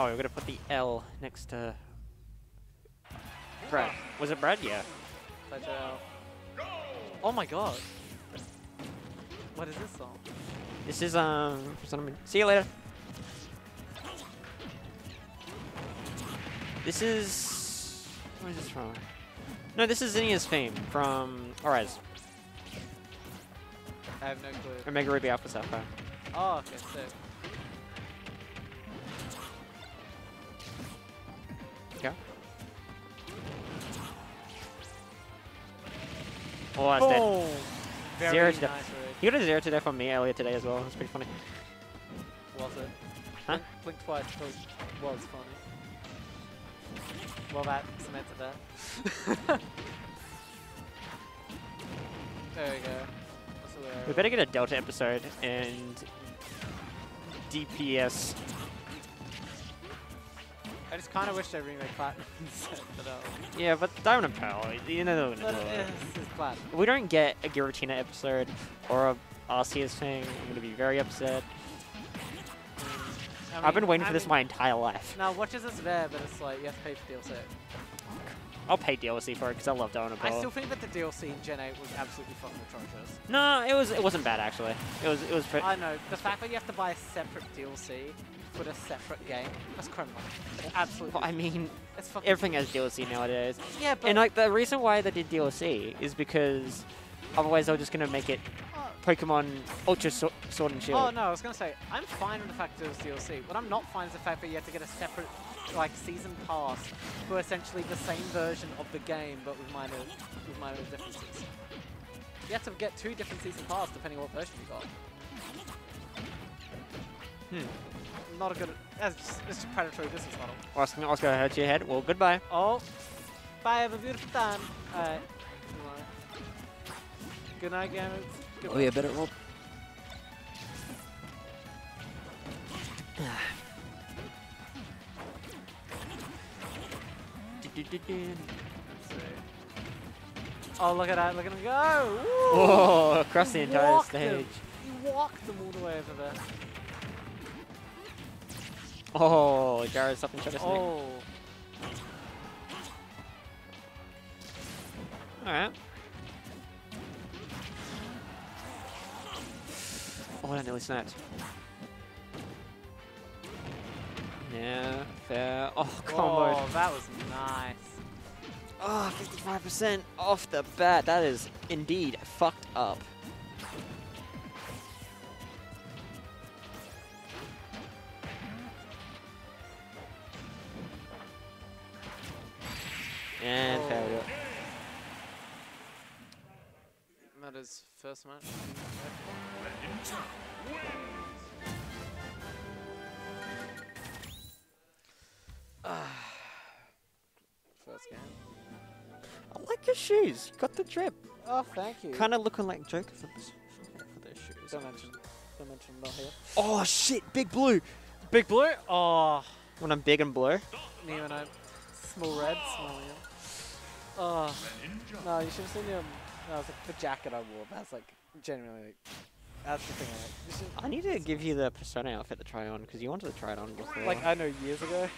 Oh, I'm going to put the L next to Brad. Was it Brad? Yeah. Oh my god. What is this song? This is, see you later. This is... Where is this from? No, this is Zinnia's Fame from Arise. I have no clue. Omega Ruby Alpha Sapphire. Oh, okay, sick. Okay. Oh, that's dead. Zero to death. You got a 0 to death on me earlier today as well. That's pretty funny. Was it? Huh? Blink twice was funny. Well, that cemented that. There we go. We better get a Delta episode and DPS. I just kind of wish they remade Platinum instead of Delta. Yeah, but Diamond and Pearl, you know they're gonna do it. This is Platinum. If we don't get a Giratina episode or a Arceus thing, I'm gonna be very upset. I mean, I've been waiting for this my entire life. Now, watch as it's there, but it's like you have to pay for DLC. I'll pay DLC for it because I love Diamond and Pearl. I still think that the DLC in Gen 8 was absolutely fucking atrocious. No, it wasn't bad actually. It was pretty. I know the fact that you have to buy a separate DLC for a separate game, that's criminal. Absolutely. Well, I mean, everything has DLC nowadays. Yeah, but and like the reason why they did DLC is because otherwise they're just gonna make it Pokemon Ultra Sword and Shield. Oh no, I was gonna say I'm fine with the fact that it was DLC. What I'm not fine is the fact that you have to get a separate, like, season pass for essentially the same version of the game, but with minor differences. You have to get 2 different season passes depending on what version you got. Hmm. Not a good. It's a predatory business model. Oscar, I hurt your head. Well, goodbye. Oh, bye. Have a beautiful time. All right. Good night, gamers. Good night. Yeah, better roll. Oh, look at that, look at him go! Whoa, oh, across the entire stage. He walked them all the way over there. Oh, Gyro's up and Shadow Sneak. Oh. Alright. Oh, that nearly snapped. Yeah, fair. Oh, combo. Oh, that was nice. Oh, 55% off the bat. That is indeed fucked up. And fair. We go. That is first match. First game. I like your shoes. You got the drip. Oh, thank you. Kind of looking like Joker for their shoes. Don't mention not here. Oh shit! Big blue. Big blue. Oh. When I'm big and blue. Me when I'm small red, small yellow. Oh. No, you should have seen him. No, it's like the jacket I wore. That's like genuinely. Like, that's the thing I like. I need to give you the Persona outfit to try on because you wanted to try it on before. Like I know years ago.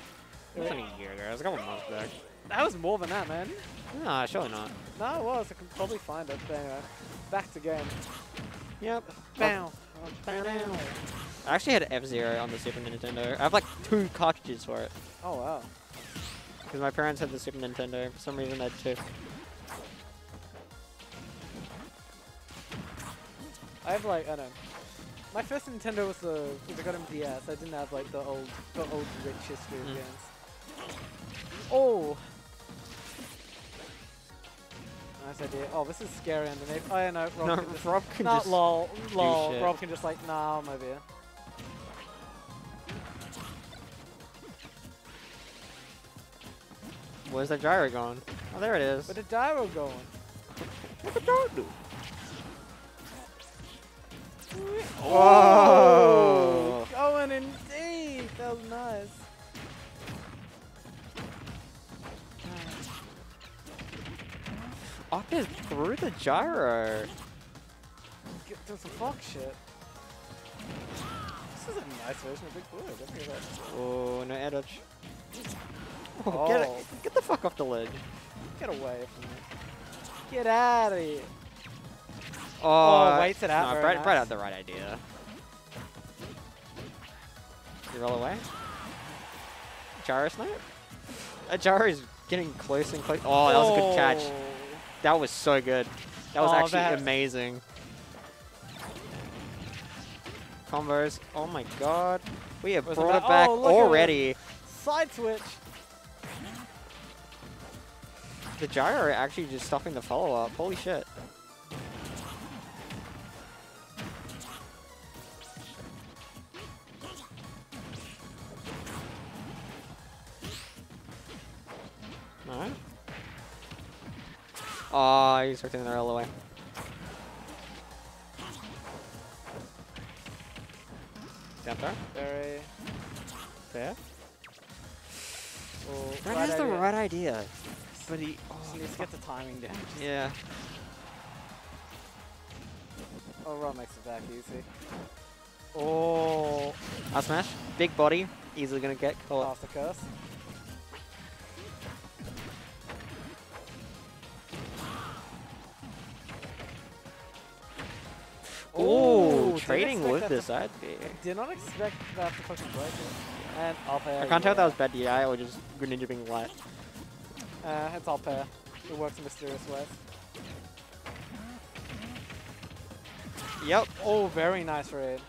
It was only a year ago. It was a couple months back. That was more than that, man. Nah, surely not. No, it was. I can probably find it. But anyway, back to game. Yep. Bow. Bow. I actually had F-Zero on the Super Nintendo. I have like 2 cartridges for it. Oh wow. Because my parents had the Super Nintendo. For some reason, they had 2. I have like, I don't know. My first Nintendo was the I got him DS. I didn't have like the old rich history of games. Oh! Nice idea. Oh, this is scary underneath. I don't know. Rob can just lol. Rob can just like, nah, I'm over here. Where's the gyro going? Oh, there it is. Where's the gyro going? What's the gyro do? Oh! Going indeed! That was nice. Oscar's through the gyro. Does the fuck shit. This is a nice version of Big Blue. Oh, no air dodge. Oh, oh. Get the fuck off the ledge. Get away from me. Get out of here. Oh, waits it out. No, Bright had the right idea. You roll away. Gyro snipe? Gyro is getting close and close. Oh, that was a good catch. That was so good. That was actually amazing. Combos. Oh my god. We have brought it back already. Side switch. The gyro actually just stopping the follow up. Holy shit. Alright. Oh, he's working the roll away. Down throw? Very fair. Oh, Brad has the right idea. But he needs to get the timing down. Yeah. Oh, Rob makes it back easy. Oh. Up smash. Big body. Easily gonna get caught. Past the curse. Ooh, trading with this side B. Did not expect that to fucking break it. And up air. I can't tell if that was bad DI or just Greninja being light. It's up air. It works in mysterious ways. Yep. Oh, very nice raid.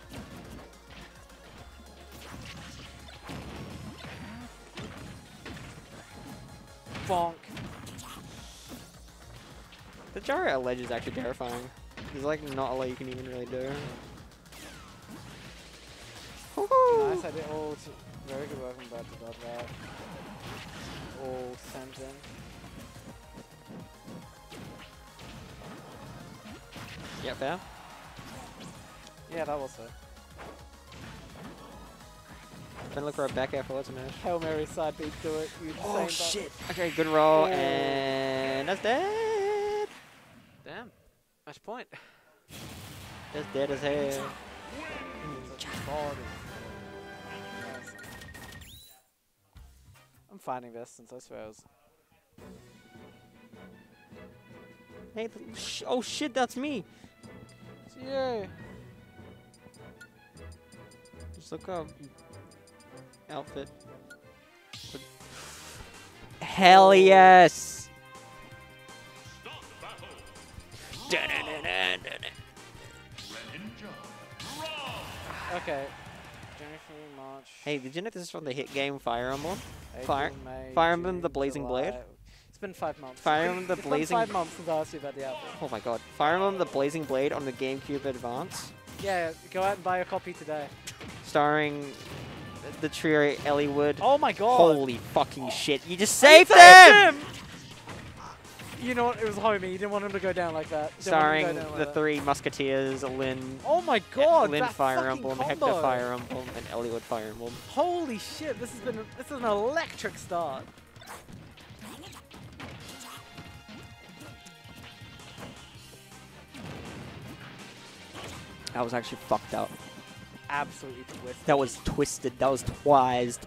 Bonk. The Gyro ledge is actually terrifying. There's like not a lot you can even really do. Woohoo! Nice idea. Oh, very good work on that to dodge that. Oh, sends in. Yeah, fair. Yeah, that was fair. Then look for a back air forward smash. Hail Mary side B, do it. Oh shit! Okay, good roll, and that's dead! Damn. Nice point. That's dead as hell. I'm finding this since I swear I was. Hey, oh shit, that's me! Yeah. Just look up. Outfit. Hell yes! Okay. Hey, did you know this is from the hit game Fire Emblem? Fire Emblem: The Blazing Blade. It's been 5 months. Fire Emblem: The Blazing. It's been 5 months since I asked you about the outfit. Oh my god! Fire Emblem: The Blazing Blade on the GameCube Advance. Yeah, go out and buy a copy today. Starring the trio Eliwood. Oh my god! Holy fucking shit! You just saved them! You know what? It was homie. You didn't want him to go down like that. Starring the three Musketeers, Lynn. Oh my god! Lynn Fire Emblem, Hector Fire Emblem, and Eliwood Fire Emblem. Holy shit! This has been this is an electric start. That was actually fucked up. Absolutely twisted. That was twisted. That was twised.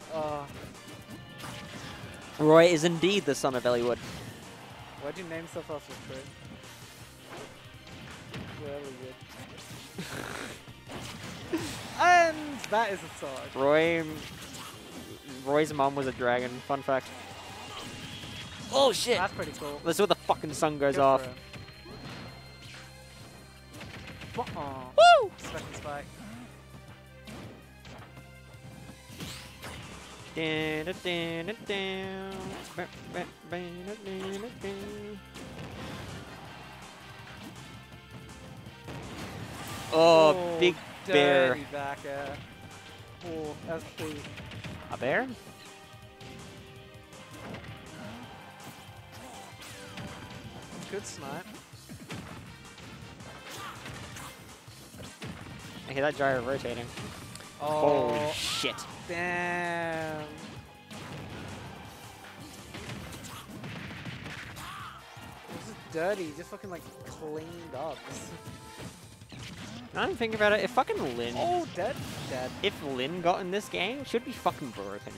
Roy is indeed the son of Eliwood. Why'd you name stuff after Fred? Really good. And that is a sword. Roy's mom was a dragon. Fun fact. Oh shit! That's pretty cool. Let's see what the fucking sun goes off. Woo! Second spike. Oh, big bear. Back air. Oh, that's pretty. A bear? Good snipe. I hear that gyro rotating. Oh, holy shit. Damn. This is dirty, just fucking like cleaned up. Now I'm thinking about it, if fucking Lynn... Oh, dead. If Lynn got in this game, she'd be fucking broken.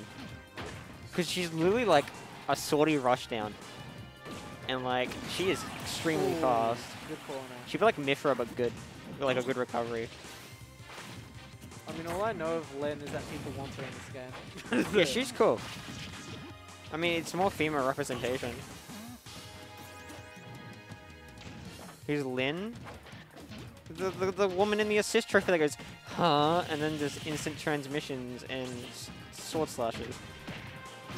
Because she's literally like a sortie rushdown. And like, she is extremely fast. Good corner. She'd be like Mithra, but good. Like a good recovery. I mean, all I know of Lynn is that people want her in this game. Yeah, she's cool. I mean, it's more female representation. Here's Lynn. The woman in the assist trophy that goes, huh? And then there's instant transmissions and sword slashes.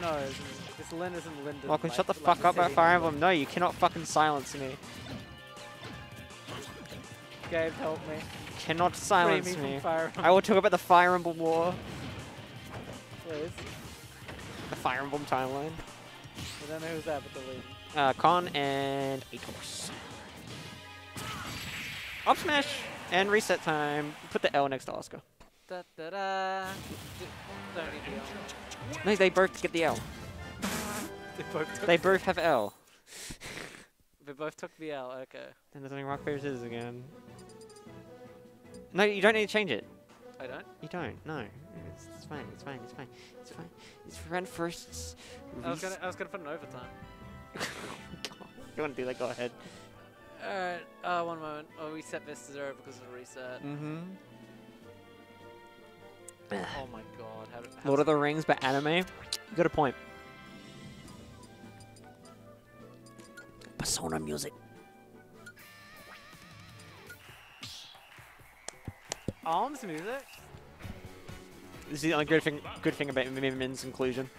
No, it's Lynn isn't Linda. Malcolm, like, shut the fuck up about Fire Emblem. No, you cannot fucking silence me. Gabe, help me. Cannot silence me. I will talk about the Fire Emblem war. Please. The Fire Emblem timeline. I don't know who's that, but the lead. Con and Atos. Up smash and reset time. Put the L next to Oscar. Da, da, da. Don't need the L. No, they both get the L. They both have L. They both took the L, okay. Then there's something rock, paper, scissors again. No, you don't need to change it. I don't? You don't, no. It's fine. First. I was gonna put an overtime. You wanna do that? Go ahead. Alright, one moment. I'll reset this to 0 because of the reset. Mm-hmm. Oh my god. How Lord of the Rings, but anime? You got a point. Persona music. Arms music? This is the only good thing about Min-Min's inclusion.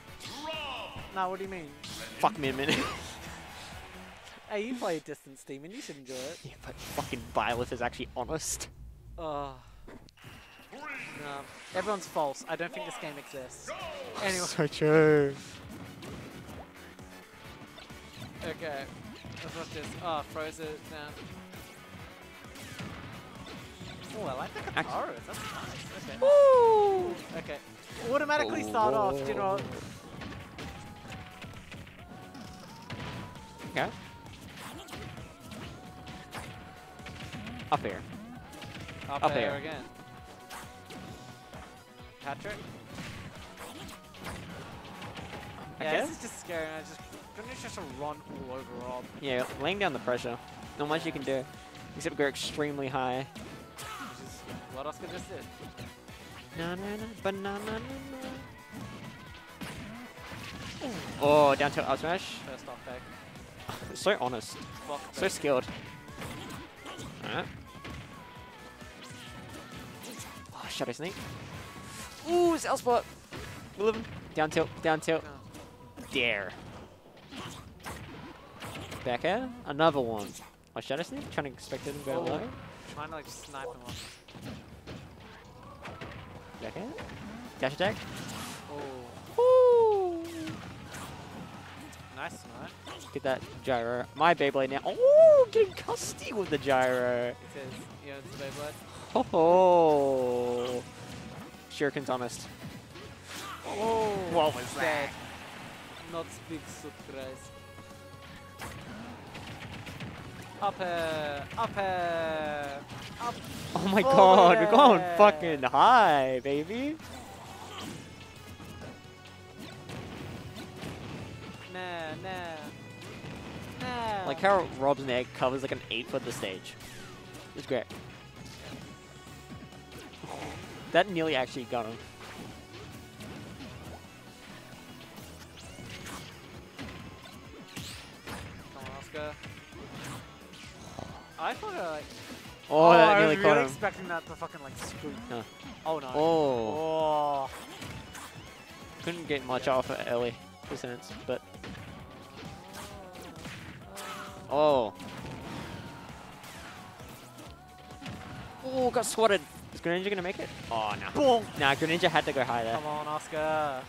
Nah, what do you mean? Fuck Min-Min. Hey, you play Distance Demon, you should enjoy it. Yeah, but fucking Byleth is actually honest. Oh. No, everyone's false. I don't think this game exists. Anyway. So true. Okay. Let's watch this. Oh, froze it down. Oh, I like the guitars. That's nice. Okay. Woo! Okay. Automatically start off, do you know what? Okay. Up air. Up air again. Patrick? Yeah, okay. This is just scary. I just Greninja's just a run all over Rob. Yeah, laying down the pressure. Not much you can do, except go extremely high. Which is what Oscar just did. Na na na banana na na. Oh, down tilt up smash. First off back. So honest. So skilled. Alright. Oh, Shadow Sneak. Ooh, it's L spot. We're living. Down tilt. Oh. Dare. Back air. Another one. Oh, Shadow Sneak? Trying to expect it and go low. Trying to like snipe him off. Back air. Dash attack. Oh. Woo! Nice snipe. Get that gyro. My Beyblade now. Oh, getting custy with the gyro. It says, you know, it's the Beyblade. Ho ho! Shuriken's honest. Oh, what was that? Not big surprise. Up air. Oh my god, we're going fucking high, baby. Nah. Like how Rob's neck covers like an 8-foot the stage. It's great. That nearly actually got him. Come on, Oscar. I thought I like. Oh, that nearly caught him. I was really expecting that to fucking like scoop. No. Oh no. Oh. Couldn't get much off at Ellie, for sense, but. Oh. Oh, got swatted. Is Greninja gonna make it? Oh no. Boom. Nah, Greninja had to go high there. Come on, Oscar.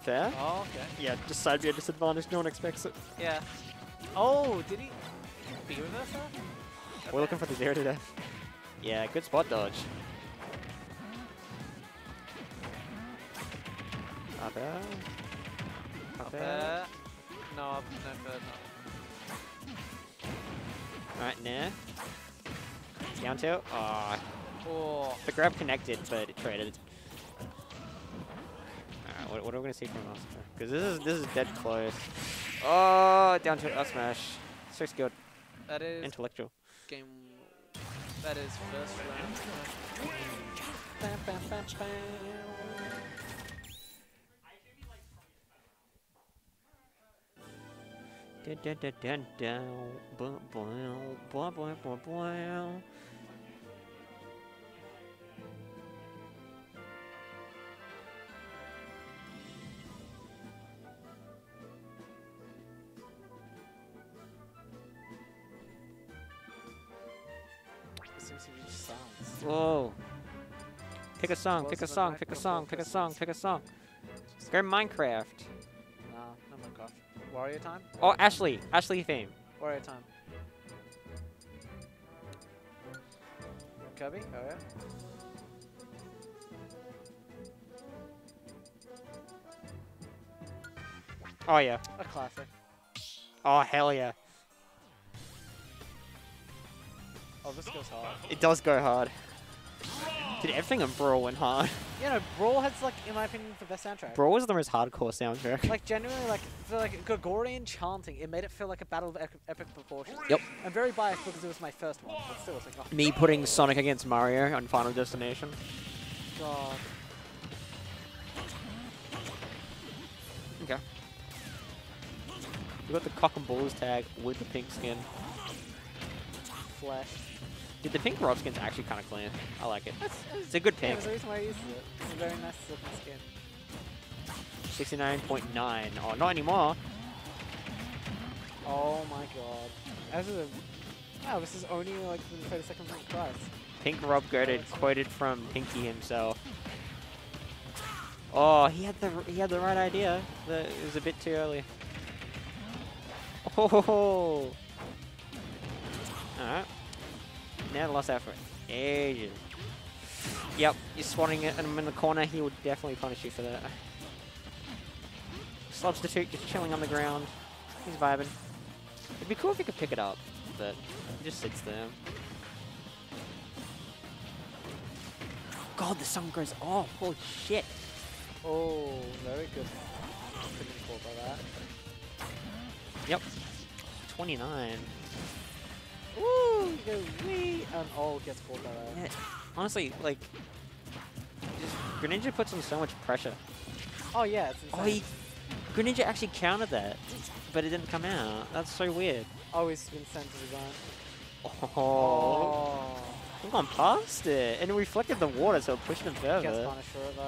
Fair? Oh, okay. Yeah, just side be a disadvantage, no one expects it. Yeah. Oh, did he be with us? We're looking for the 0 to death. Yeah, good spot dodge. Not bad. No, up, no bad, no. Alright, Nair. Down tilt. Aww. Oh. The grab connected, but it traded. Alright, what are we going to see from Oscar? Because this is dead close. Oh, down tilt up smash. Six good. That is... intellectual. Game... that is first round. Whoa. Pick a song, pick a song, pick a song, pick a song, pick a song. Go Minecraft. No Minecraft. Warrior time? Oh, Ashley. Ashley theme. Warrior time. Kirby? Oh yeah. Oh yeah. A classic. Oh hell yeah. Oh, this goes hard. It does go hard. Did everything in Brawl went hard? Yeah, no, Brawl has, like, in my opinion, the best soundtrack. Brawl was the most hardcore soundtrack. Like, genuinely, like, the, like, Gregorian chanting, it made it feel like a battle of epic proportions. Yep. I'm very biased because it was my first one, but still, it's like, oh. Me putting Sonic against Mario on Final Destination. God. Okay. You got the cock and balls tag with the pink skin. Flesh. Dude, the pink Rob skin's actually kind of clean. I like it. It's a good pink. That's the reason why I use it. It's a very nice looking skin. 69.9. Oh, not anymore. Oh my god. This is a... wow, this is only like the 32nd rank prize. Pink Rob goated, quoted from Pinky himself. Oh, he had the right idea. It was a bit too early. Oh. Alright. Now the last out for ages. Yep, you're swatting him in the corner, he will definitely punish you for that. Substitute just chilling on the ground. He's vibing. It'd be cool if he could pick it up, but he just sits there. God, the sun goes off. Holy shit. Oh, very good. Pretty cool by that. Yep. 29. Woo! Go wee! And all gets caught by that. Yeah. Honestly, like... just Greninja puts on so much pressure. Oh yeah, it's insane. Oh, Greninja actually countered that, but it didn't come out. That's so weird. Oh, he's been sent to the ground. Oh! We've gone past it! And it reflected the water, so it pushed him further. He gets punished for it, though.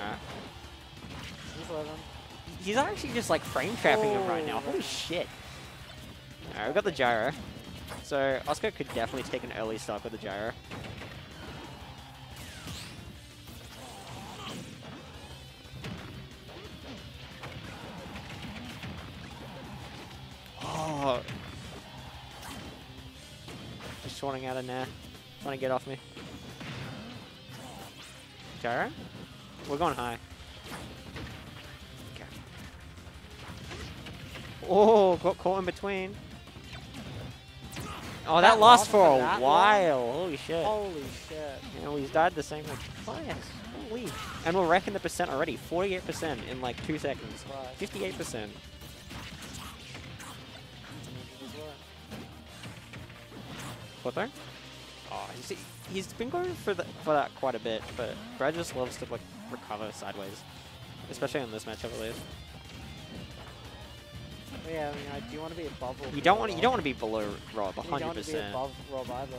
Alright. He's 11. He's actually just, like, frame-trapping him right now. Holy shit! Alright, we got the gyro. So, Oscar could definitely take an early start with the gyro. Oh! Just swatting out of there. Trying to get off me. Gyro? We're going high. Okay. Oh, got caught in between. Oh, that lasts for a while. One? Holy shit. Holy shit. You know, he's died the same way twice. Holy. And we're wrecking the percent already. 48% in like 2 seconds. 58%. What though? Oh, he's been going for that quite a bit, but Brad just loves to like recover sideways. Especially on this matchup at least. Yeah, I mean, like, do you want to be above or you don't want to be below Rob, 100%. You don't want to be above Rob either.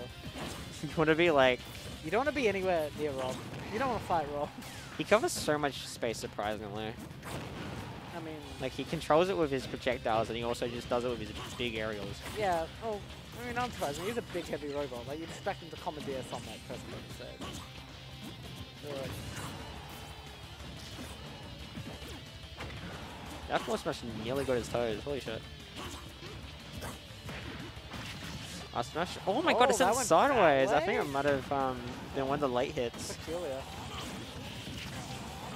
You want to be like... you don't want to be anywhere near Rob. You don't want to fight Rob. He covers so much space, surprisingly. I mean... like, he controls it with his projectiles, and he also just does it with his big aerials. Yeah, well, I mean, not surprising. He's a big, heavy robot. Like, you'd expect him to commandeer something like Persona, so... yeah. That force smash nearly got his toes. Holy shit. I smashed. Oh my god, it sent sideways. I think it might have been one of the late hits. Peculiar.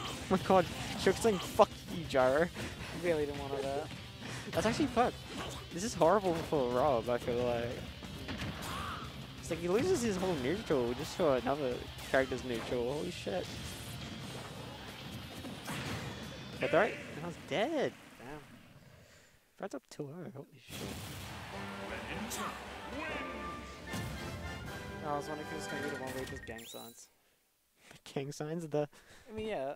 Oh my god. choke slam. Fuck you, Gyro. Really didn't want that. That's actually fucked. This is horrible for Rob, I feel like. It's like he loses his whole neutral just for another character's neutral. Holy shit. That's alright. I was dead. Damn. Brad's up 2-0. Holy shit. I was wondering if it was going to be the one where he just gang signs. The gang signs? The... I mean, yeah.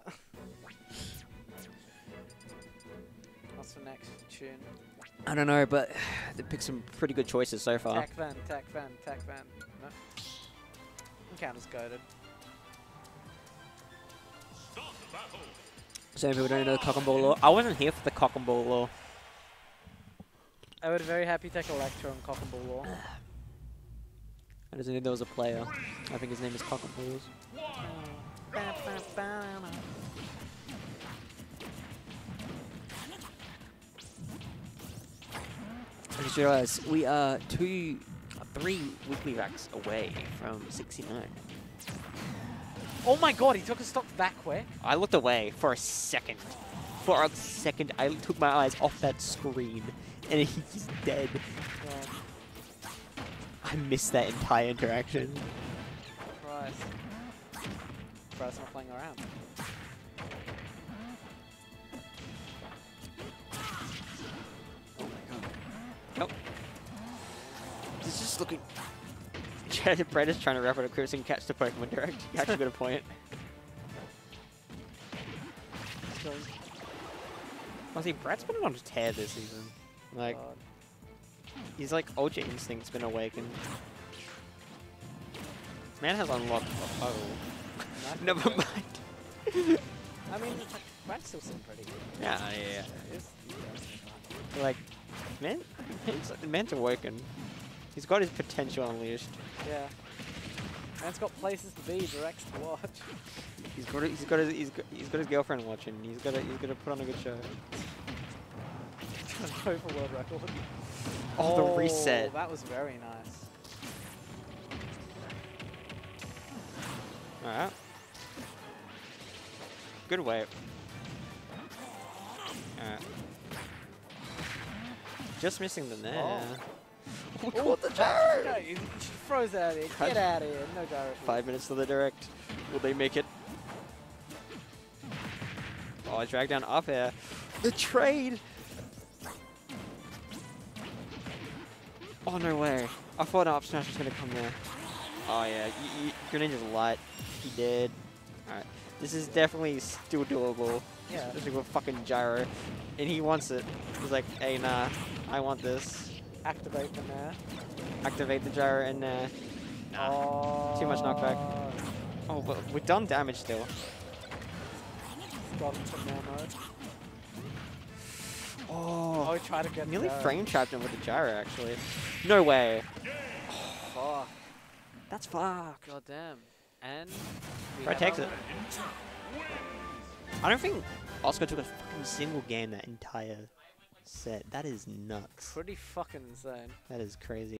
What's the next tune? I don't know, but they picked some pretty good choices so far. Tac Van. No. Encounter's goated. Start the battle. So people don't know the cock and ball law. I wasn't here for the cock and ball law. I would very happy take a lecture on cock and ball law. I just knew there was a player. I think his name is Cock and Balls. I just realized we are three weekly racks away from 69. Oh my god, he took a stock that quick. I looked away for a second. For a second, I took my eyes off that screen, and he's dead. Yeah. I missed that entire interaction. Christ. Christ, I'm playing around. Oh my god. Nope. This is just looking... Brad is trying to wrap it up quick so he can catch the Pokemon Direct. You actually got a point. Honestly, Brad's been on a tear this season. Like, he's like OG Instinct's been awakened. This man has unlocked a puzzle. Never mind. I mean, Brad's still seems pretty good. Yeah. Like, man's awakened. He's got his potential unleashed. Yeah. Man's got places to be, directs to watch. He's got his girlfriend watching. He's got to put on a good show. He's got to go for world record. Oh, the reset. That was very nice. All right. Good wave. All right. Just missing the net. Oh. What the gyro? No, she froze out of here. Get out of here. No gyro. 5 minutes to the direct. Will they make it? Oh, I dragged down up air. The trade! Oh, no way. I thought an up smash was going to come there. Oh, yeah. Greninja's light. He did. Alright. This is definitely still doable. Yeah. Just like a fucking gyro. And he wants it. He's like, hey, nah. I want this. Activate the Nair. Activate the gyro and Nair. Nah. Oh. Too much knockback. Oh, but we're done damage still. Got him to Nair mode. Oh. Oh, try to get nearly frame trapped him with the gyro, actually. No way. Oh. Fuck. That's fucked. God damn. And. Brad takes it. I don't think Oscar took a fucking single game that entire set. That is nuts. Pretty fucking insane. That is crazy.